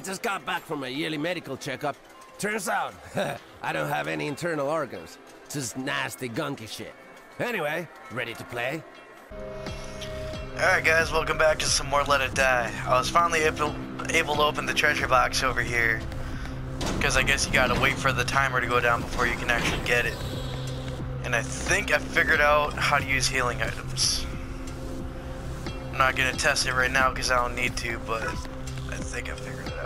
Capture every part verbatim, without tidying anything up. I just got back from a yearly medical checkup. Turns out, I don't have any internal organs. Just nasty, gunky shit. Anyway, ready to play? Alright guys, welcome back to some more Let It Die. I was finally able, able to open the treasure box over here. Because I guess you gotta wait for the timer to go down before you can actually get it. And I think I figured out how to use healing items. I'm not gonna test it right now because I don't need to, but I think I figured it out.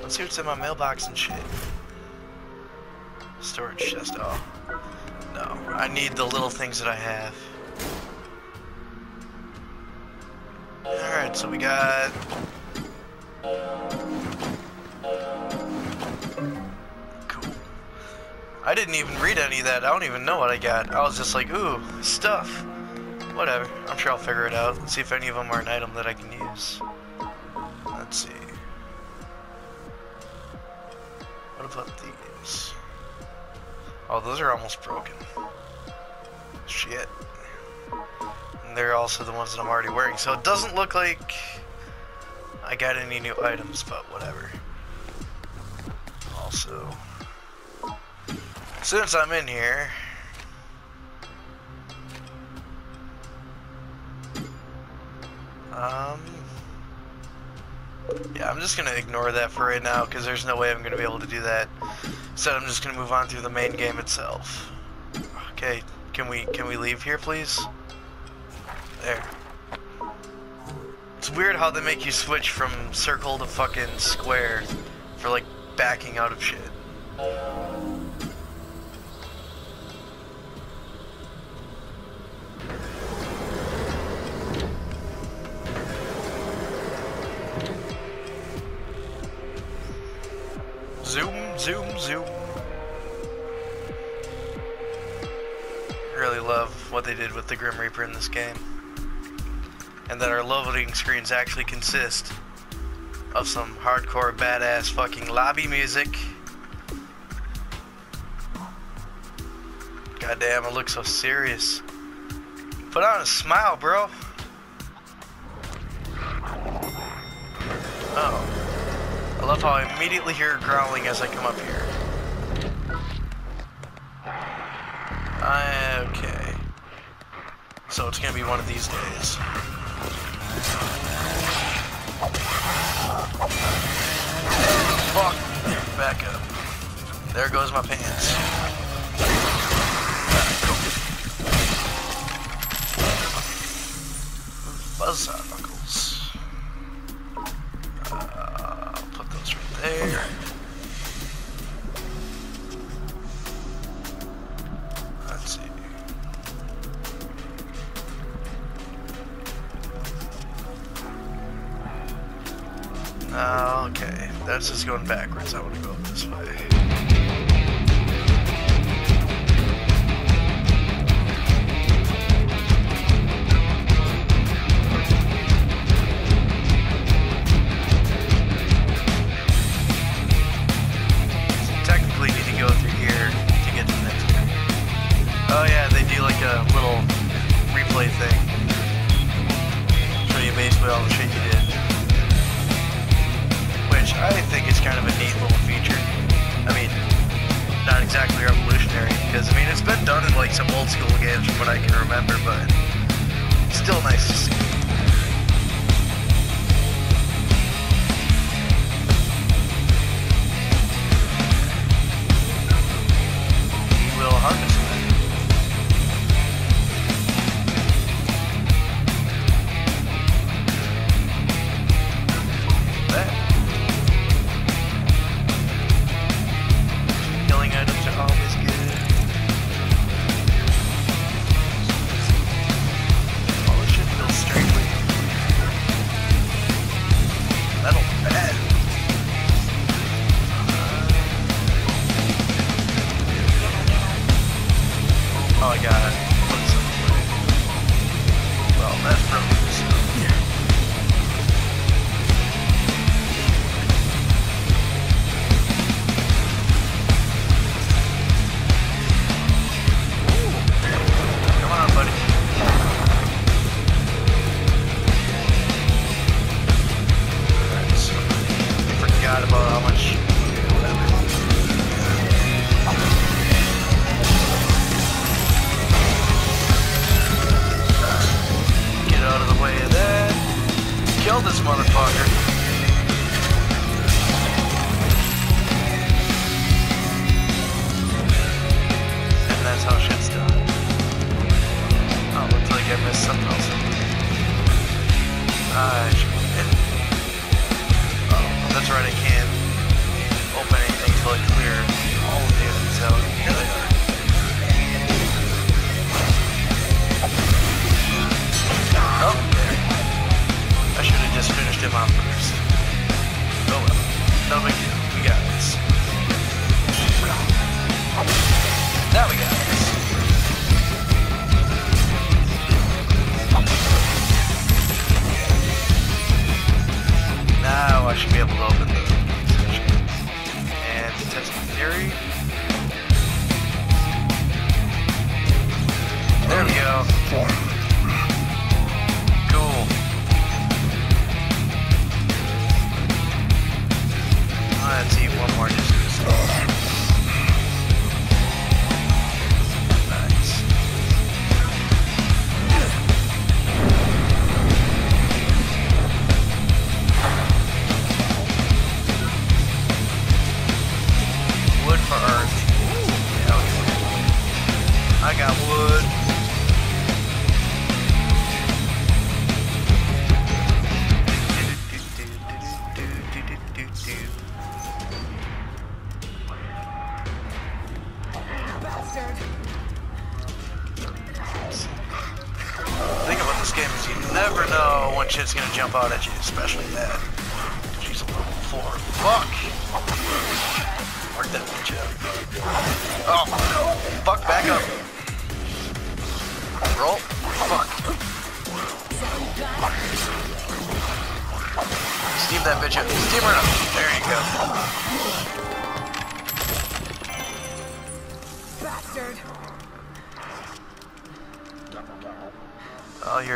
Let's see what's in my mailbox and shit. Storage chest, oh. No, I need the little things that I have. Alright, so we got... Cool. I didn't even read any of that. I don't even know what I got. I was just like, ooh, stuff. Whatever. I'm sure I'll figure it out. Let's see if any of them are an item that I can use. Let's see. What about these? Oh, those are almost broken. Shit. And they're also the ones that I'm already wearing. So it doesn't look like I got any new items, but whatever. Also, since I'm in here, um, yeah, I'm just gonna ignore that for right now because there's no way I'm gonna be able to do that. So I'm just gonna move on through the main game itself. Okay, can we can we leave here, please? There. It's weird how they make you switch from circle to fucking square for like backing out of shit. Zoom, zoom, zoom. Really love what they did with the Grim Reaper in this game. And that our loading screens actually consist of some hardcore badass fucking lobby music. Goddamn, it looks so serious. Put on a smile, bro. Oh. I love how I immediately hear growling as I come up here. I, okay. So it's gonna be one of these days. Fuck! Back up. There goes my pants. Buzzsaw knuckles. There. Let's see. Oh, okay, that's just going backwards. I want to go up this way. Still straight. this motherfucker.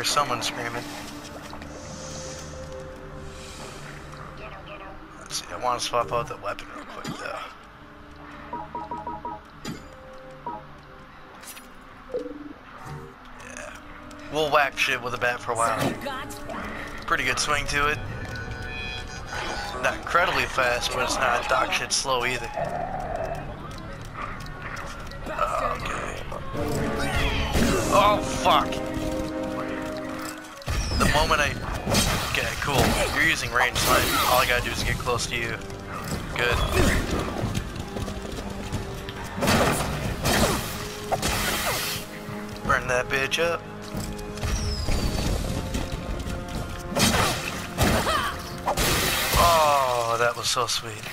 Someone screaming. Let's see, I want to swap out that weapon real quick though. Yeah. We'll whack shit with a bat for a while. Pretty good swing to it. Not incredibly fast, but it's not dog shit slow either. Okay. Oh fuck! The moment I... Okay, cool. You're using range slide. All I gotta do is get close to you. Good. Burn that bitch up. Oh, that was so sweet.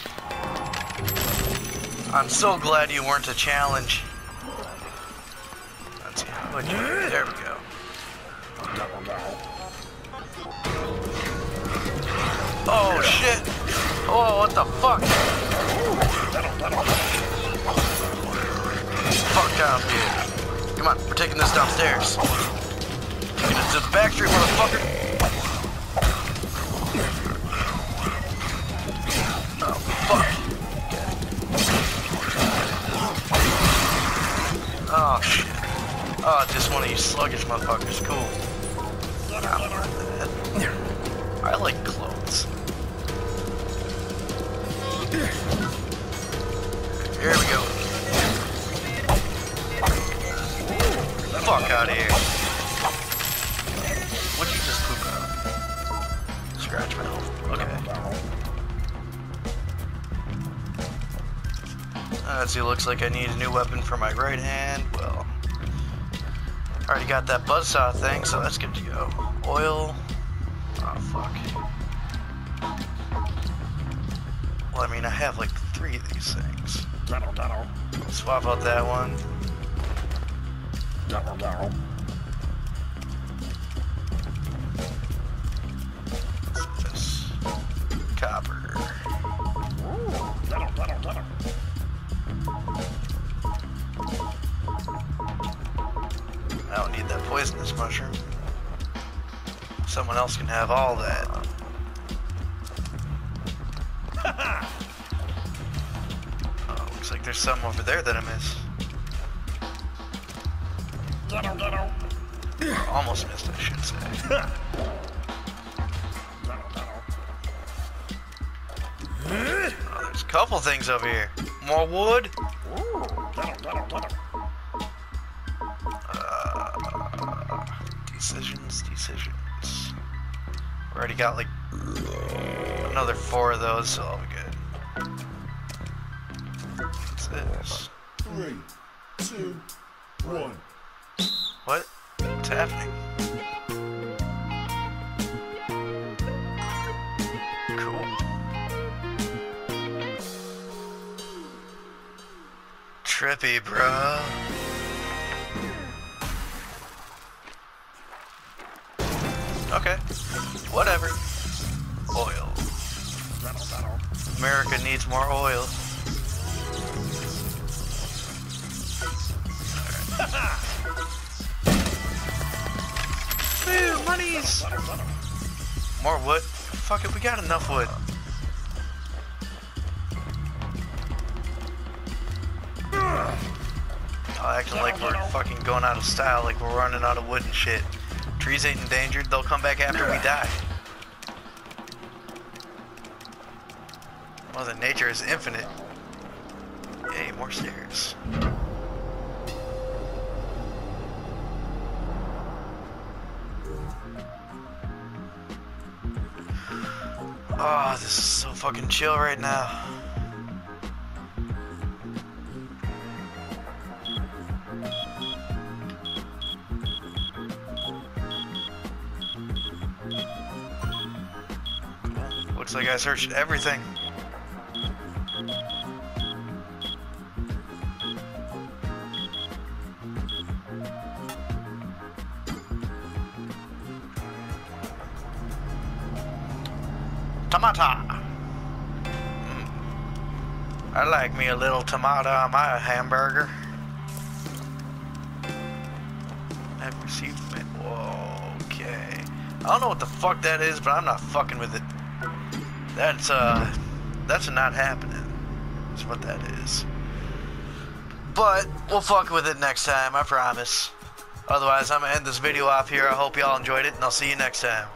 I'm so glad you weren't a challenge. Let's see, how would you... There we go. Oh shit! Oh, what the fuck? Fuck off, dude. Come on, we're taking this downstairs. Taking it to the back street, motherfucker! Oh, fuck. Oh, shit. Oh, just one of you sluggish motherfuckers. Cool. Oh, I like clothes. Here we go. Fuck out of here. What'd you just poop out? Scratch my health. Okay. As he looks like I need a new weapon for my right hand. Well, I already got that buzzsaw thing, so that's good to go. Oil. Oh, fuck. Well, I mean, I have like three of these things. Swap out that one. What's this? Copper. I don't need that poisonous mushroom. Someone else can have all that. There's some over there that I missed. Almost missed, I should say. couple things over here. More wood. Ooh, little, little, little. Uh, decisions, decisions. We already got like another four of those, so I'll be good. What's this? Three, two, one. What? What's happening? Trippy, bro. Okay. Whatever. Oil. America needs more oil. Alright. Woo, monies! More wood. Fuck it, we got enough wood. Acting like we're fucking going out of style, like we're running out of wood and shit. Trees ain't endangered, they'll come back after we die. Mother Nature is infinite. Yay, more stairs. Oh, this is so fucking chill right now. Looks like I searched everything. Tomato. Mm. I like me a little tomato on my hamburger. I've received it. Whoa, okay. I don't know what the fuck that is, but I'm not fucking with it. That's, uh, that's not happening, is what that is. But we'll fuck with it next time, I promise. Otherwise, I'm gonna end this video off here. I hope y'all enjoyed it, and I'll see you next time.